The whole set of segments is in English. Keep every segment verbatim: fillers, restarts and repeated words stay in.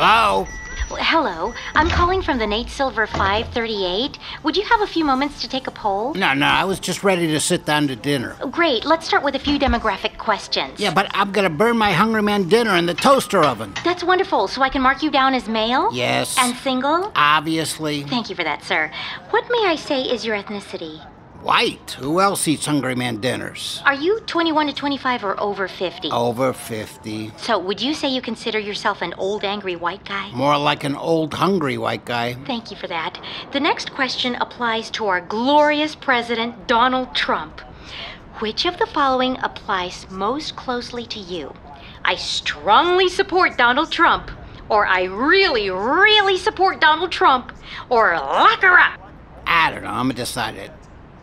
Hello? Hello. I'm calling from the Nate Silver five thirty-eight. Would you have a few moments to take a poll? No, no, I was just ready to sit down to dinner. Great. Let's start with a few demographic questions. Yeah, but I'm gonna burn my Hungry Man dinner in the toaster oven. That's wonderful. So I can mark you down as male? Yes. And single? Obviously. Thank you for that, sir. What may I say is your ethnicity? White. Who else eats Hungry Man dinners? Are you twenty-one to twenty-five or over fifty? Over fifty. So would you say you consider yourself an old angry white guy? More like an old hungry white guy. Thank you for that. The next question applies to our glorious president, Donald Trump. Which of the following applies most closely to you? I strongly support Donald Trump. Or I really, really support Donald Trump. Or lock her up. I don't know. I'm undecided.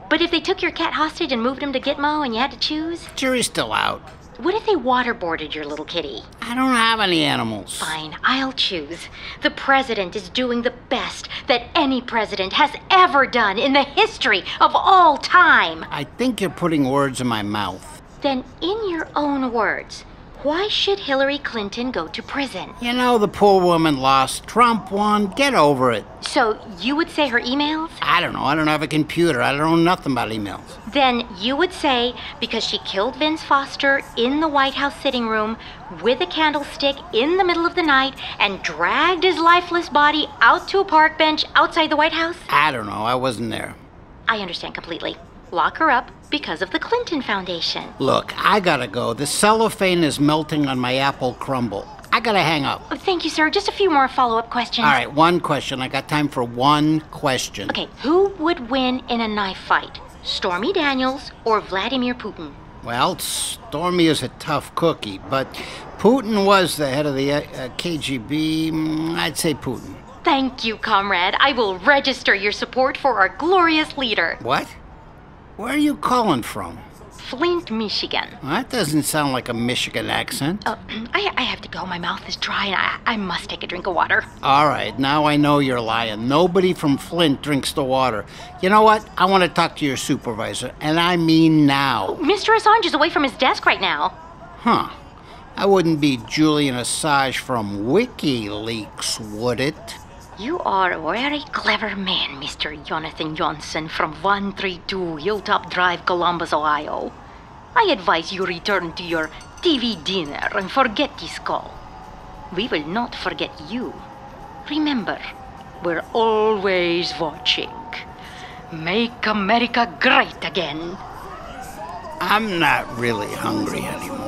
But if they took your cat hostage and moved him to Gitmo and you had to choose? Jury's still out. What if they waterboarded your little kitty? I don't have any animals. Fine, I'll choose. The president is doing the best that any president has ever done in the history of all time. I think you're putting words in my mouth. Then, in your own words, why should Hillary Clinton go to prison? You know, the poor woman lost, Trump won, get over it. So, you would say her emails? I don't know, I don't have a computer, I don't know nothing about emails. Then, you would say, because she killed Vince Foster in the White House sitting room, with a candlestick in the middle of the night, and dragged his lifeless body out to a park bench outside the White House? I don't know, I wasn't there. I understand completely. Lock her up because of the Clinton Foundation. Look, I gotta go. The cellophane is melting on my apple crumble. I gotta hang up. Oh, thank you, sir. Just a few more follow-up questions. All right, one question. I got time for one question. Okay, who would win in a knife fight? Stormy Daniels or Vladimir Putin? Well, Stormy is a tough cookie, but Putin was the head of the uh, K G B. I'd say Putin. Thank you, comrade. I will register your support for our glorious leader. What? Where are you calling from? Flint, Michigan. Well, that doesn't sound like a Michigan accent. Uh, I, I have to go. My mouth is dry and I, I must take a drink of water. All right, now I know you're lying. Nobody from Flint drinks the water. You know what? I want to talk to your supervisor, and I mean now. Mister Assange is away from his desk right now. Huh. That wouldn't be Julian Assange from WikiLeaks, would it? You are a very clever man, Mister Jonathan Johnson from one three two Hilltop Drive, Columbus, Ohio. I advise you return to your T V dinner and forget this call. We will not forget you. Remember, we're always watching. Make America great again. I'm not really hungry anymore.